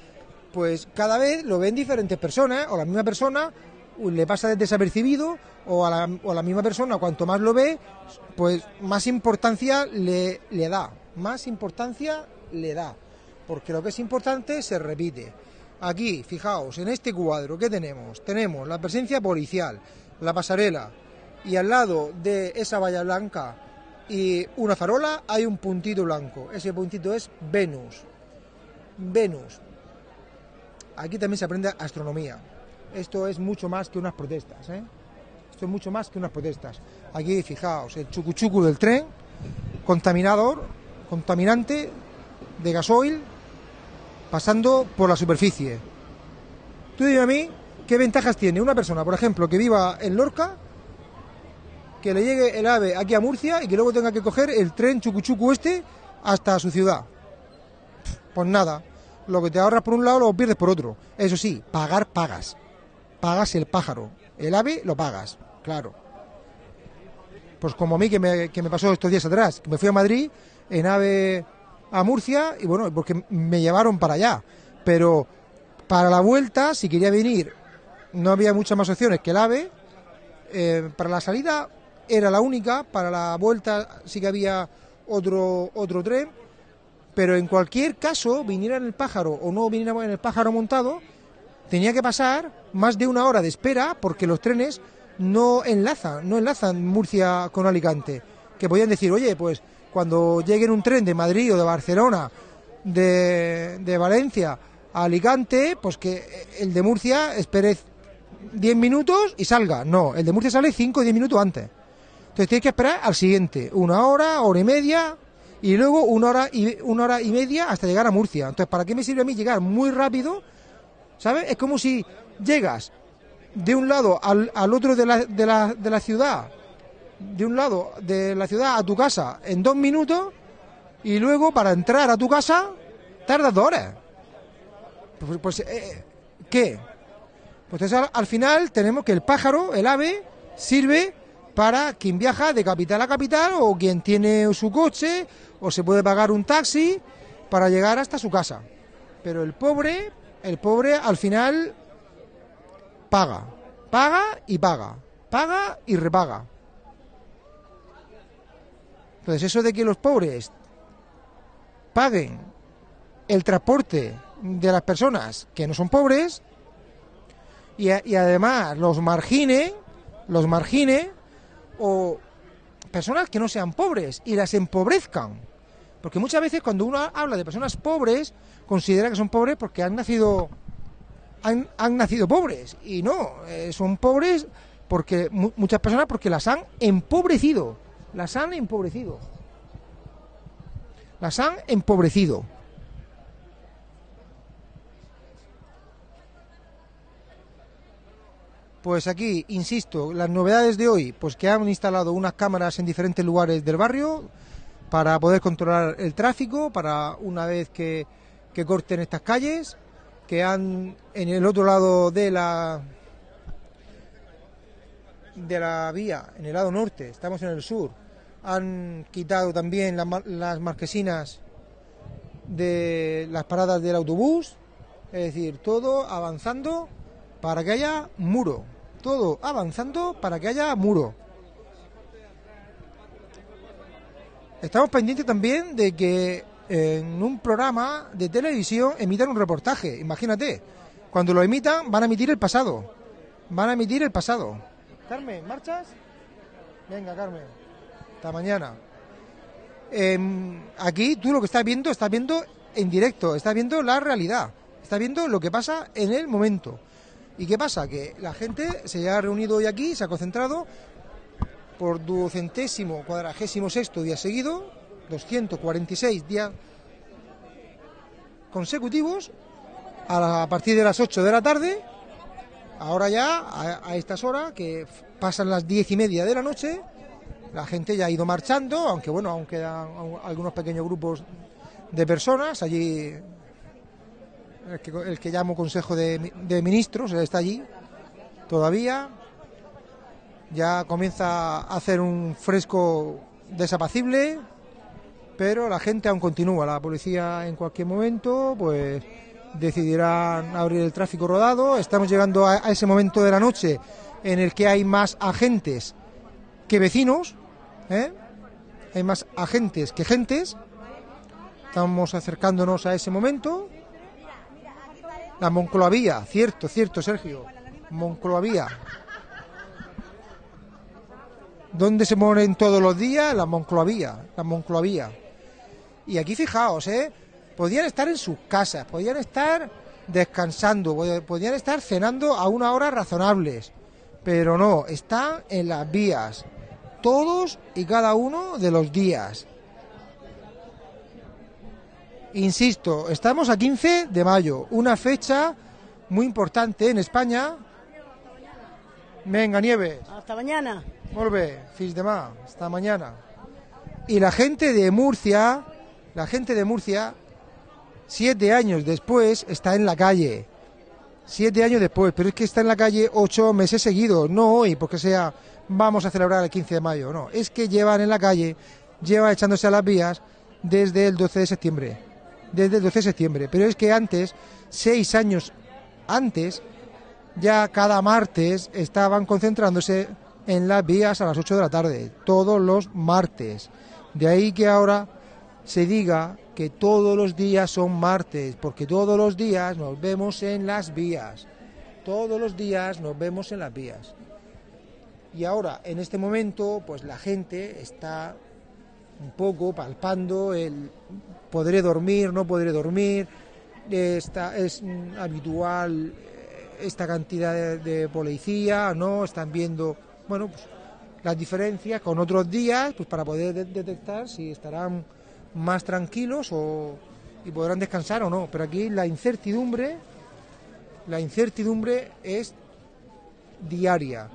pues cada vez lo ven diferentes personas, o la misma persona le pasa desapercibido, o a la misma persona, cuanto más lo ve, pues más importancia le da, porque lo que es importante se repite. Aquí, fijaos, en este cuadro, ¿qué tenemos? Tenemos la presencia policial, la pasarela, y al lado de esa valla blanca y una farola hay un puntito blanco. Ese puntito es Venus. Aquí también se aprende astronomía. Esto es mucho más que unas protestas, Aquí, fijaos, el chucuchucu del tren, contaminante de gasoil, pasando por la superficie. Tú dime a mí, ¿qué ventajas tiene una persona, por ejemplo, que viva en Lorca, que le llegue el AVE aquí a Murcia y que luego tenga que coger el tren chucuchucu hasta su ciudad? Pues nada. Lo que te ahorras por un lado lo pierdes por otro. Eso sí, pagar pagas. Pagas el pájaro. El ave lo pagas, claro. Pues como a mí que me pasó estos días atrás. Me fui a Madrid en AVE a Murcia y bueno, porque me llevaron para allá. Pero para la vuelta, si quería venir, no había muchas más opciones que el AVE. Para la salida era la única. Para la vuelta sí que había otro tren. Pero en cualquier caso, viniera en el pájaro o no viniera en el pájaro montado, tenía que pasar más de una hora de espera porque los trenes no enlazan Murcia con Alicante. Que podían decir, oye, pues cuando lleguen un tren de Madrid o de Barcelona, de Valencia a Alicante, pues que el de Murcia espere 10 minutos y salga. No, el de Murcia sale 5 o 10 minutos antes. Entonces tienes que esperar al siguiente, una hora, hora y media, y luego una hora y media hasta llegar a Murcia. Entonces, ¿para qué me sirve a mí llegar muy rápido? ¿Sabes? Es como si llegas de un lado al otro de la ciudad, de un lado de la ciudad a tu casa en 2 minutos, y luego para entrar a tu casa tardas 2 horas. Pues ¿qué? Pues entonces al final tenemos que el pájaro, el ave, sirve para quien viaja de capital a capital, o quien tiene su coche, o se puede pagar un taxi para llegar hasta su casa. Pero el pobre al final paga y repaga. Entonces eso de que los pobres paguen el transporte de las personas que no son pobres, y además los margine, o personas que no sean pobres, y las empobrezcan, porque muchas veces cuando uno habla de personas pobres considera que son pobres porque han nacido pobres, y no, son pobres porque muchas personas, porque las han empobrecido. Pues aquí, insisto, las novedades de hoy, pues que han instalado unas cámaras en diferentes lugares del barrio para poder controlar el tráfico, para una vez que corten estas calles, que han, en el otro lado de la vía, en el lado norte, estamos en el sur, han quitado también las marquesinas de las paradas del autobús, es decir, todo avanzando para que haya muro. Todo avanzando para que haya muro. Estamos pendientes también de que en un programa de televisión emitan un reportaje. Imagínate, cuando lo emitan van a emitir el pasado. Van a emitir el pasado. Carmen, ¿marchas? Venga, Carmen. Hasta mañana. Aquí tú lo que estás viendo en directo. Estás viendo la realidad. Estás viendo lo que pasa en el momento. ¿Y qué pasa? Que la gente se ha reunido hoy aquí, se ha concentrado por 246º día seguido, 246 días consecutivos, a partir de las 8 de la tarde, ahora ya, a estas horas, que pasan las 10:30 de la noche, la gente ya ha ido marchando, aunque bueno, aún quedan algunos pequeños grupos de personas allí. El que llamo Consejo de Ministros está allí todavía. Ya comienza a hacer un fresco desapacible, pero la gente aún continúa. La policía en cualquier momento pues decidirán abrir el tráfico rodado. Estamos llegando a ese momento de la noche en el que hay más agentes que vecinos, ¿eh? Hay más agentes que gentes. Estamos acercándonos a ese momento. La Moncloavía, cierto, Sergio, Moncloavía. ¿Dónde se mueren todos los días? La Moncloavía. Y aquí fijaos, podían estar en sus casas, podían estar descansando, podían estar cenando a una hora razonables, pero no, están en las vías, todos y cada uno de los días. Insisto, estamos a 15 de mayo, una fecha muy importante en España. Venga, Nieves. Hasta mañana. Volve, fins demà, hasta mañana. Y la gente de Murcia, 7 años después, está en la calle. 7 años después, pero es que está en la calle 8 meses seguidos, no hoy, porque sea vamos a celebrar el 15 de mayo, no. Es que llevan en la calle, llevan echándose a las vías desde el 12 de septiembre. Pero es que antes, 6 años antes, ya cada martes estaban concentrándose en las vías a las 8 de la tarde, todos los martes. De ahí que ahora se diga que todos los días son martes, porque todos los días nos vemos en las vías, Y ahora, en este momento, pues la gente está un poco palpando el podré dormir, no podré dormir. Es habitual esta cantidad de policía, no, están viendo, bueno, pues las diferencias con otros días, pues para poder detectar si estarán más tranquilos o, y podrán descansar o no. Pero aquí la incertidumbre es diaria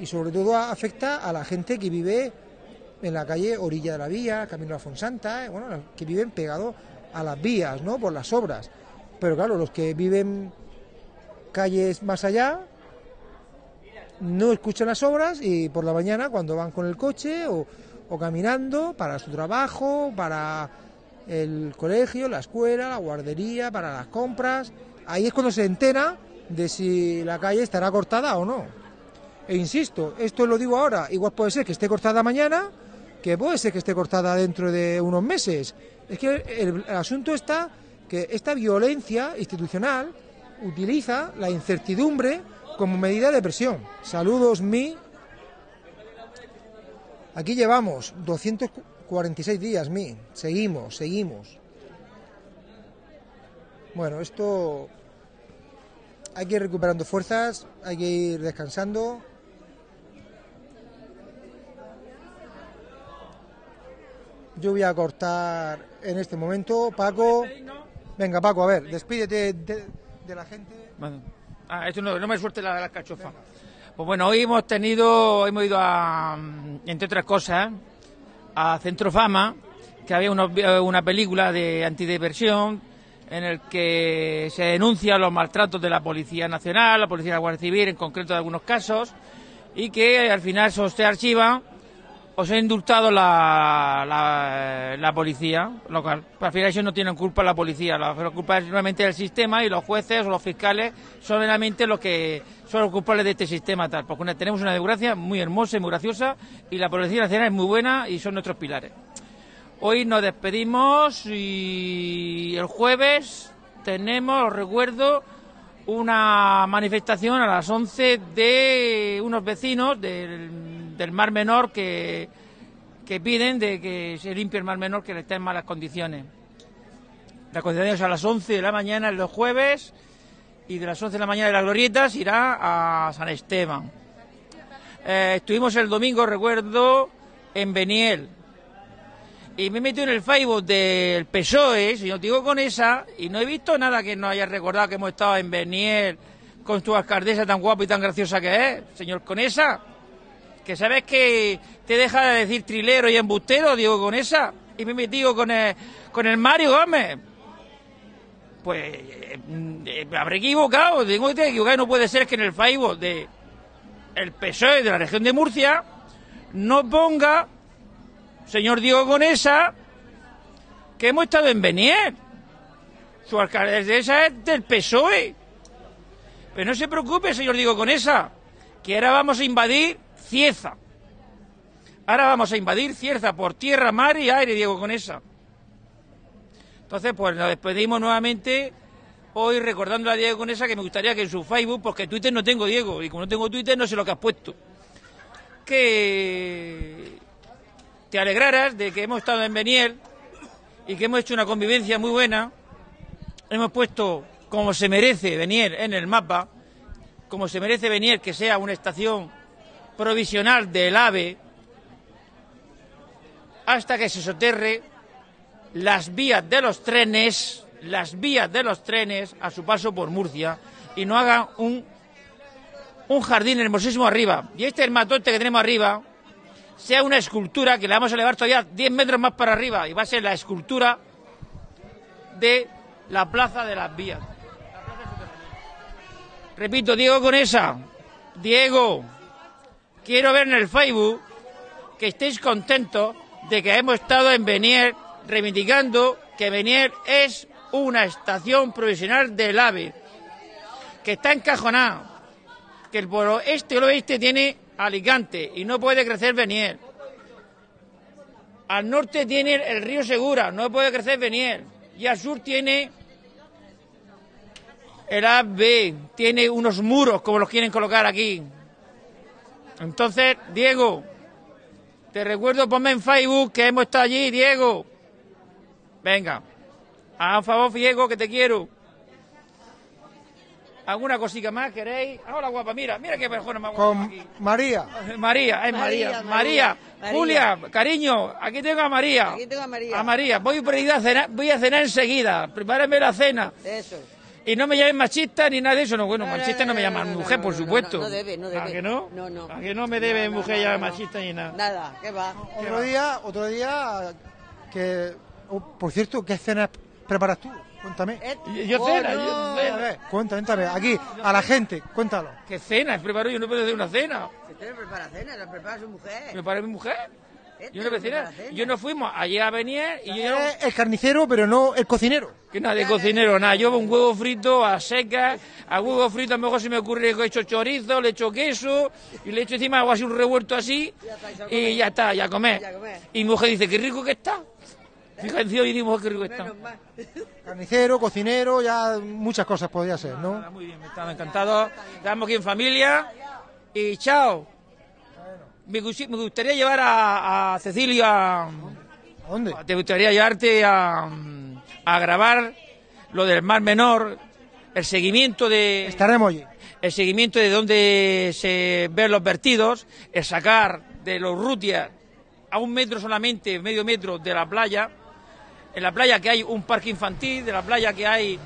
y sobre todo afecta a la gente que vive en la calle orilla de la vía, camino a Fonsanta, bueno, que viven pegados a las vías, ¿no?, por las obras. Pero claro, los que viven calles más allá no escuchan las obras y por la mañana cuando van con el coche o caminando para su trabajo, para el colegio, la escuela, la guardería, para las compras, ahí es cuando se entera de si la calle estará cortada o no. E insisto, esto lo digo ahora, igual puede ser que esté cortada mañana, que puede ser que esté cortada dentro de unos meses. Es que el asunto está que esta violencia institucional utiliza la incertidumbre como medida de presión. Saludos, mi. Aquí llevamos 246 días, mi. Seguimos. Bueno, esto hay que ir recuperando fuerzas, hay que ir descansando. Yo voy a cortar en este momento. Paco, venga, Paco, a ver, despídete de la gente. Esto no me suelte la cachofa. Pues bueno, hoy hemos ido a, entre otras cosas, a Centro Fama, que había una película de antidepresión en el que se denuncian los maltratos de la Policía Nacional, la Policía de la Guardia Civil, en concreto de algunos casos, y que al final se archiva o se ha indultado la policía local. Al final ellos no tienen culpa la policía, la culpa es simplemente del sistema, y los jueces o los fiscales son realmente los que son los culpables de este sistema tal, porque tenemos una democracia muy hermosa y muy graciosa, y la Policía Nacional es muy buena y son nuestros pilares. Hoy nos despedimos y el jueves tenemos, os recuerdo, una manifestación a las 11 de unos vecinos del Mar Menor que piden de que se limpie el Mar Menor, que está en malas condiciones. Las condiciones a las 11 de la mañana los jueves, y de las 11 de la mañana de las Glorietas irá a San Esteban. Estuvimos el domingo, recuerdo, en Beniel. Y me he metido en el Facebook del PSOE, señor Diego Conesa, y no he visto nada que nos haya recordado que hemos estado en Beniel con tu alcaldesa tan guapa y tan graciosa que es, señor Conesa. Que sabes que te deja de decir trilero y embustero, Diego Conesa. Y me he metido con el Mario Gómez. Pues me habré equivocado, tengo que estar equivocado. No puede ser que en el Facebook del PSOE de la región de Murcia no ponga, señor Diego Conesa, que hemos estado en Benier. Su alcaldesa es del PSOE. Pero no se preocupe, señor Diego Conesa, que ahora vamos a invadir Cieza. Ahora vamos a invadir Cieza por tierra, mar y aire, Diego Conesa. Entonces, pues nos despedimos nuevamente hoy recordando a Diego Conesa, que me gustaría que en su Facebook, porque Twitter no tengo, Diego, y como no tengo Twitter no sé lo que has puesto, que te alegraras de que hemos estado en Beniel y que hemos hecho una convivencia muy buena. Hemos puesto, como se merece Beniel, en el mapa, como se merece Beniel, que sea una estación provisional del AVE hasta que se soterre las vías de los trenes, a su paso por Murcia, y no hagan un jardín hermosísimo arriba. Y este hermatote que tenemos arriba sea una escultura que la vamos a elevar todavía 10 metros más para arriba, y va a ser la escultura de la Plaza de las Vías. Repito, Diego Conesa, Diego, quiero ver en el Facebook que estéis contentos de que hemos estado en Benier, reivindicando que Benier es una estación provisional del AVE, que está encajonada, que el pueblo este y el oeste tiene Alicante, y no puede crecer Benier. Al norte tiene el río Segura, no puede crecer Benier. Y al sur tiene el AB, tiene unos muros como los quieren colocar aquí. Entonces, Diego, te recuerdo, ponme en Facebook que hemos estado allí, Diego. Venga, a favor, Diego, que te quiero. ¿Alguna cosita más queréis? Hola, guapa, mira qué persona más guapa. Con aquí. María. Julia, cariño, aquí tengo a María. Voy por ir a cenar, voy a cenar enseguida. Prepárame la cena. Eso. Y no me llamen machista ni nada de eso. No, bueno, machista no me llaman mujer, por supuesto. No debe. ¿A que no? No. ¿A que no me debe mujer ya machista ni nada? Nada, ¿qué va? Otro día, que... por cierto, ¿qué cenas preparas tú? Cuéntame. Yo cena. A ver, cuéntame. Aquí, a la gente, cuéntalo. ¿Qué cena? Preparo yo, no puedo hacer una cena. Si usted prepara cena, la prepara su mujer. ¿Me prepara mi mujer? Yo no fuimos allí a Benier y yo... El carnicero, pero no el cocinero. Que nada de cocinero, nada. Yo un huevo frito a secas, a lo mejor se me ocurre que he hecho chorizo, le he hecho queso, y le he hecho encima algo así, un revuelto así, y ya está, ya comer. Y mi mujer dice, qué rico que está. Fíjense, hoy dimos qué rico que está. Carnicero, cocinero, ya muchas cosas podría ser, ¿no? Muy bien, estamos encantados. Estamos aquí en familia y chao. Me gustaría llevar a Cecilia. ¿A dónde? Te gustaría llevarte a grabar lo del Mar Menor, el seguimiento de... Estaremos allí. El seguimiento de dónde se ven los vertidos, el sacar de los rutias a un metro solamente, medio metro de la playa. En la playa que hay un parque infantil, de la playa que hay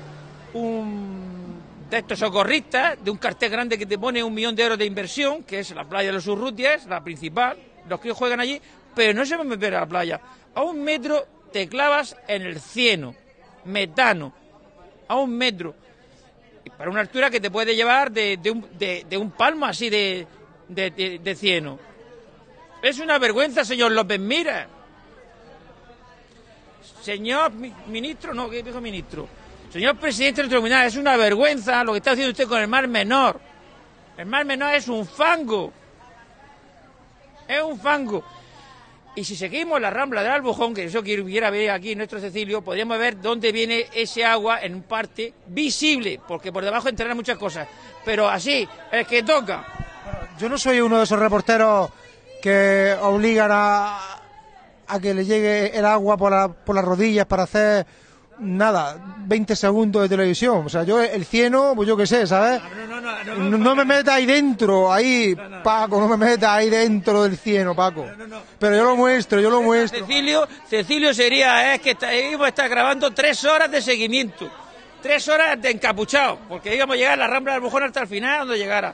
un... de estos socorristas, de un cartel grande que te pone $1 millón de inversión, que es la playa de los Urrutias, la principal, los que juegan allí, pero no se van a meter a la playa. A un metro te clavas en el cieno, metano, a un metro, para una altura que te puede llevar de un palmo así de cieno. Es una vergüenza, señor López Mira. Señor ministro, no, ¿qué dijo ministro? Señor presidente del tribunal, es una vergüenza lo que está haciendo usted con el Mar Menor. El Mar Menor es un fango. Es un fango. Y si seguimos la Rambla del Albujón, que yo quiero ver aquí nuestro Cecilio, podríamos ver dónde viene ese agua en un parte visible, porque por debajo entrarán muchas cosas. Pero así, es que toca. Yo no soy uno de esos reporteros que obligan a que le llegue el agua por las rodillas para hacer... Nada, 20 segundos de televisión. O sea, yo el cieno, pues yo qué sé, ¿sabes? No me metas ahí dentro, ahí, Paco, no me metas ahí dentro del cieno, Paco. Pero yo lo muestro. Cecilio sería, que está grabando 3 horas de seguimiento, 3 horas de encapuchado, porque íbamos a llegar a la Rambla del Albujón hasta el final, donde llegara.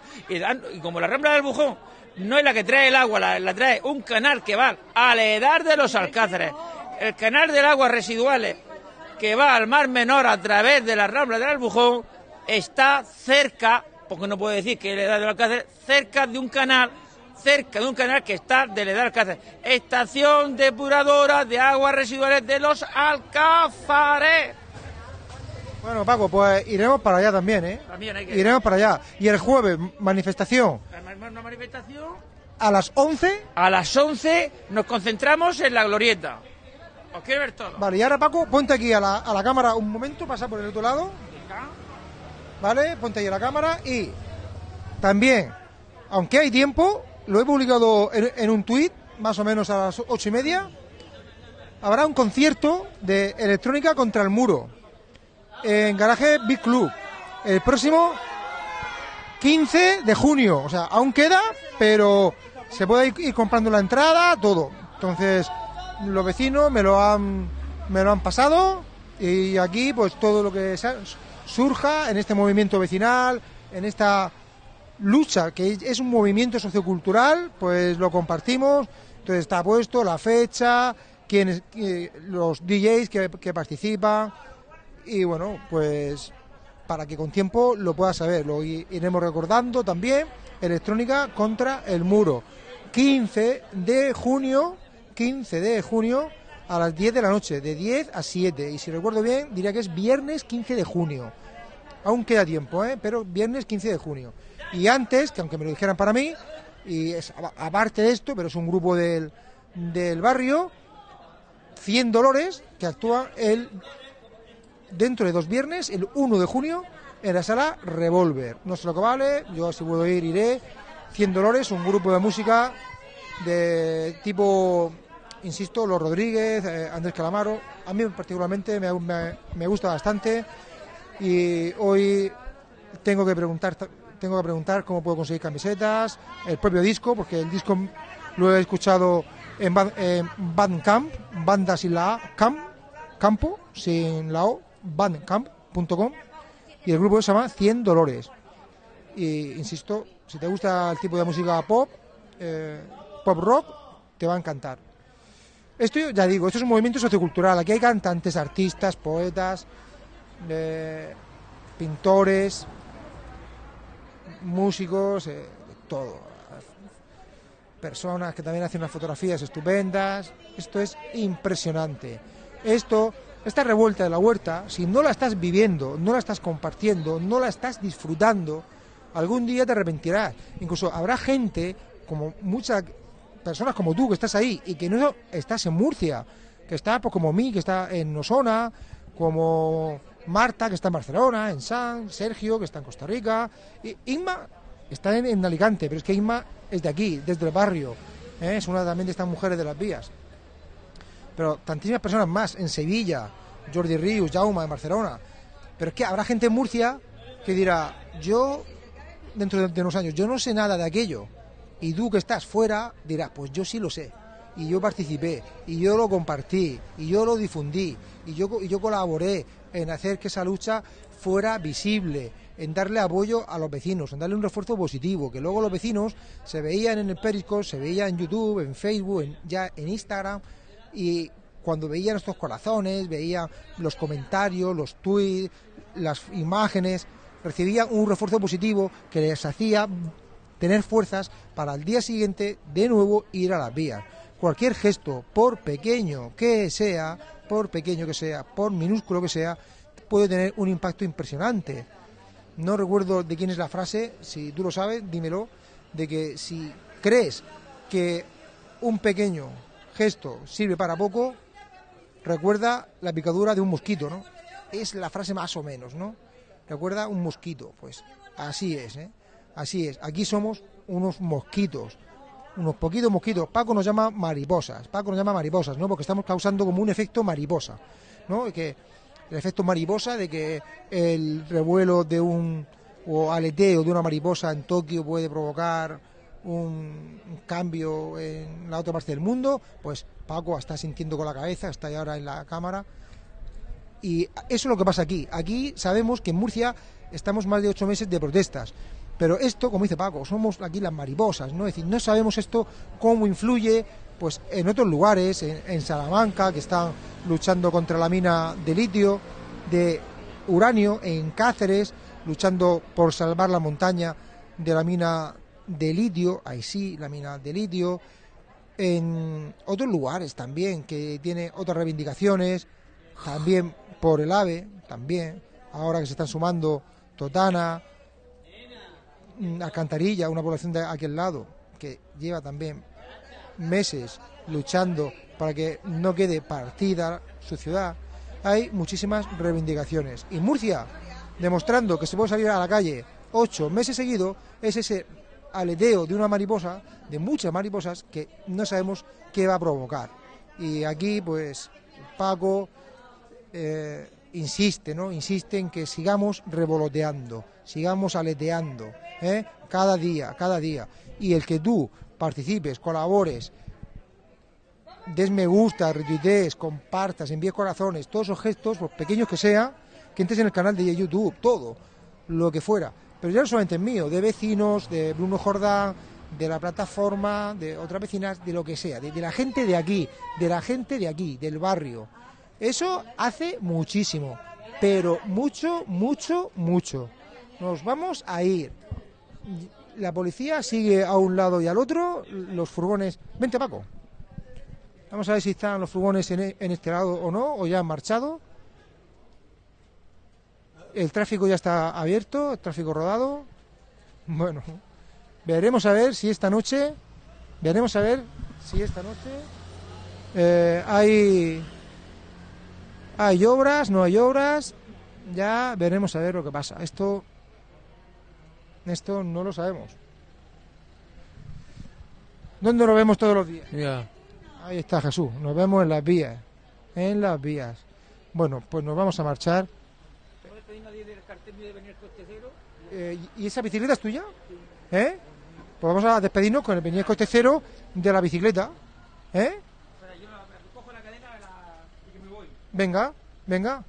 Y como la Rambla del Albujón no es la que trae el agua, la trae un canal que va al heredar de los Alcázares, el canal del aguas residuales, que va al Mar Menor a través de la Rambla del Albujón, está cerca, porque no puedo decir que le da del Alcácer, cerca de un canal que está de le da Alcácer. Estación depuradora de aguas residuales de los Alcázares. Bueno, Paco, pues iremos para allá también, ¿eh? También hay que ir. Iremos para allá. Y el jueves, manifestación. Una manifestación. A las 11. A las 11 nos concentramos en la glorieta. Os quiero ver todo. Vale, y ahora, Paco, ponte aquí a la cámara un momento, pasa por el otro lado. Vale, ponte ahí a la cámara y también, aunque hay tiempo, lo he publicado en un tuit, más o menos a las 8:30, habrá un concierto de Electrónica contra el Muro en garaje Big Club, el próximo 15 de junio. O sea, aún queda, pero se puede ir comprando la entrada, todo. Entonces... los vecinos me lo han pasado y aquí pues todo lo que surja en este movimiento vecinal, en esta lucha que es un movimiento sociocultural, pues lo compartimos. Entonces está puesto la fecha, los DJs que participan y bueno, pues para que con tiempo lo puedas saber, lo iremos recordando también. Electrónica contra el Muro, 15 de junio a las 10 de la noche, de 10 a 7, y si recuerdo bien, diría que es viernes 15 de junio. Aún queda tiempo, pero viernes 15 de junio. Y antes, que aunque me lo dijeran para mí, y es aparte de esto, pero es un grupo del barrio, 100 Dolores, que actúa dentro de 2 viernes, el 1 de junio, en la sala Revolver. No sé lo que vale, yo si puedo ir, iré. 100 Dolores, un grupo de música de tipo... insisto, los Rodríguez, Andrés Calamaro, a mí particularmente me gusta bastante y hoy Tengo que preguntar cómo puedo conseguir camisetas, el propio disco, porque el disco lo he escuchado en Bandcamp, banda sin la A, campo, sin la O, bandcamp.com, y el grupo se llama 100 Dolores. Y insisto, si te gusta el tipo de música pop, pop rock, te va a encantar. Esto, ya digo, esto es un movimiento sociocultural. Aquí hay cantantes, artistas, poetas, pintores, músicos, todo. Personas que también hacen unas fotografías estupendas. Esto es impresionante. Esta revuelta de la huerta, si no la estás viviendo, no la estás compartiendo, no la estás disfrutando, algún día te arrepentirás. Incluso habrá gente, como muchas personas como tú, que estás ahí y que no estás en Murcia, que está pues, como mí, que está en Osona, como Marta, que está en Barcelona, en San, Sergio, que está en Costa Rica, y Inma está en Alicante, pero es que Inma es de aquí, desde el barrio, es una también de estas mujeres de las vías. Pero tantísimas personas más en Sevilla, Jordi Rius, Jaume, en Barcelona. Pero es que habrá gente en Murcia que dirá, yo, dentro de unos años, yo no sé nada de aquello. Y tú que estás fuera dirás, pues yo sí lo sé. Y yo participé, y yo lo compartí, y yo lo difundí, y yo colaboré en hacer que esa lucha fuera visible, en darle apoyo a los vecinos, en darle un refuerzo positivo, que luego los vecinos se veían en el Periscope, se veían en YouTube, en Facebook, ya en Instagram. Y cuando veía nuestros corazones, veía los comentarios, los tweets, las imágenes, recibía un refuerzo positivo que les hacía tener fuerzas para al día siguiente de nuevo ir a las vías. Cualquier gesto, por pequeño que sea, por minúsculo que sea, puede tener un impacto impresionante. No recuerdo de quién es la frase, si tú lo sabes, dímelo, de que si crees que un pequeño gesto sirve para poco, recuerda la picadura de un mosquito, ¿no? Es la frase más o menos, ¿no? Recuerda un mosquito, pues así es, ¿eh? Así es. Aquí somos unos mosquitos, unos poquitos mosquitos. Paco nos llama mariposas, ¿no? Porque estamos causando como un efecto mariposa, ¿no? El efecto mariposa de que el revuelo de un o aleteo de una mariposa en Tokio puede provocar un cambio en la otra parte del mundo. Pues Paco está sintiendo con la cabeza, está ahora en la cámara, y eso es lo que pasa aquí. Aquí sabemos que en Murcia estamos más de 8 meses de protestas, pero esto, como dice Paco, somos aquí las mariposas, ¿no? Es decir, no sabemos esto cómo influye pues en otros lugares, en Salamanca, que están luchando contra la mina de litio, de uranio, en Cáceres, luchando por salvar la montaña de la mina de litio, ahí sí, la mina de litio, en otros lugares también, que tiene otras reivindicaciones, también por el AVE, también, ahora que se están sumando Totana, Alcantarilla, una población de aquel lado, que lleva también meses luchando para que no quede partida su ciudad. Hay muchísimas reivindicaciones, y Murcia, demostrando que se puede salir a la calle 8 meses seguidos, es ese aleteo de una mariposa, de muchas mariposas, que no sabemos qué va a provocar. Y aquí pues Paco insiste, ¿no? Insiste en que sigamos revoloteando, sigamos aleteando, ¿eh? cada día, y el que tú participes, colabores, des me gusta, retuitees, compartas, envíes corazones, todos esos gestos, por pequeños que sea, que entres en el canal de YouTube, todo lo que fuera. Pero ya no solamente es mío, de vecinos, de Bruno Jordán, de la plataforma, de otras vecinas, de lo que sea, de la gente de aquí, del barrio. Eso hace muchísimo, pero mucho. Nos vamos a ir. La policía sigue a un lado y al otro, los furgones. Vente, Paco. Vamos a ver si están los furgones en este lado o no, o ya han marchado. El tráfico ya está abierto, el tráfico rodado. Bueno, veremos a ver si esta noche hay obras, no hay obras. Ya veremos a ver lo que pasa. Esto no lo sabemos. ¿Dónde lo vemos todos los días? Yeah. Ahí está Jesús. Nos vemos en las vías. Bueno, pues nos vamos a marchar. ¿Puedes pedir a nadie del cartel de Benier Coste Cero? ¿Y esa bicicleta es tuya? ¿Eh? Pues vamos a despedirnos con el Benier Coste Cero de la bicicleta. ¿Eh? Pero yo cojo la cadena y que me voy. Venga, venga.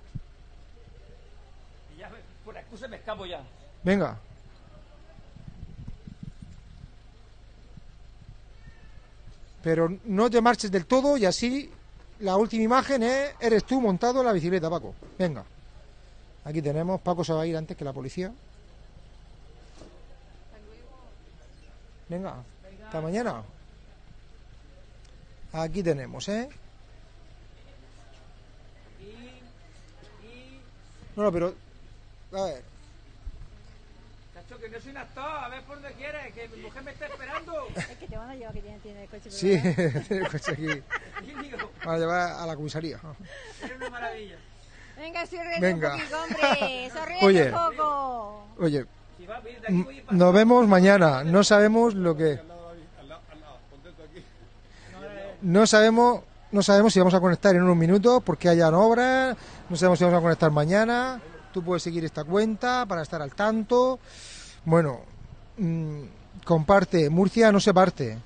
Y ya, por la excusa me escapo ya. Venga. Pero no te marches del todo y así la última imagen es eres tú montado en la bicicleta, Paco. Venga. Aquí tenemos, Paco se va a ir antes que la policía. Venga, hasta mañana. Aquí tenemos, ¿eh? No, no, pero... A ver. Cacho, que no soy un actor, a ver por dónde quieres, que mi mujer me está esperando. Es que te van a llevar, que tiene el coche. Sí, tiene el coche aquí. Van a llevar a la comisaría. Es una maravilla. Venga, sonríe un poquito, hombre. Sonríe un poco. Oye, nos vemos mañana. No sabemos lo que... No sabemos si vamos a conectar en unos minutos porque hayan obras. No sabemos si vamos a conectar mañana. Tú puedes seguir esta cuenta para estar al tanto. Bueno, comparte. Murcia no se parte.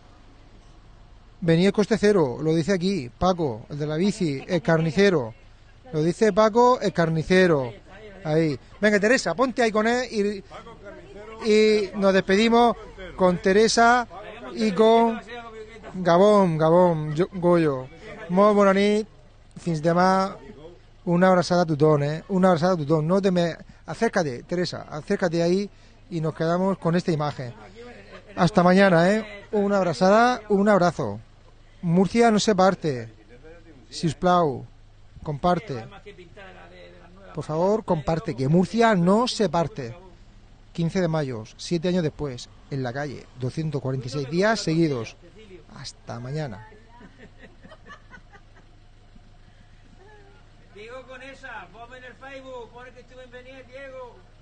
Benier Coste Cero, lo dice aquí. Paco, el de la bici, el carnicero. Lo dice Paco, el carnicero. Ahí. Venga, Teresa, ponte ahí con él y nos despedimos con Teresa y con... Gabón, Gabón, Goyo. Muy buena nit. Fins demà. Una abrazada a Tutón, ¿eh? Una abrazada a Tutón. No te me... Acércate, Teresa. Acércate ahí y nos quedamos con esta imagen. Hasta mañana, ¿eh? Una abrazada, un abrazo. Murcia no se parte. Sisplau, comparte. Por favor, comparte. Que Murcia no se parte. 15 de mayo, 7 años después, en la calle. 246 días seguidos. Hasta mañana. Diego con esa, ponme en el Facebook, pone que estuve en venir, Diego.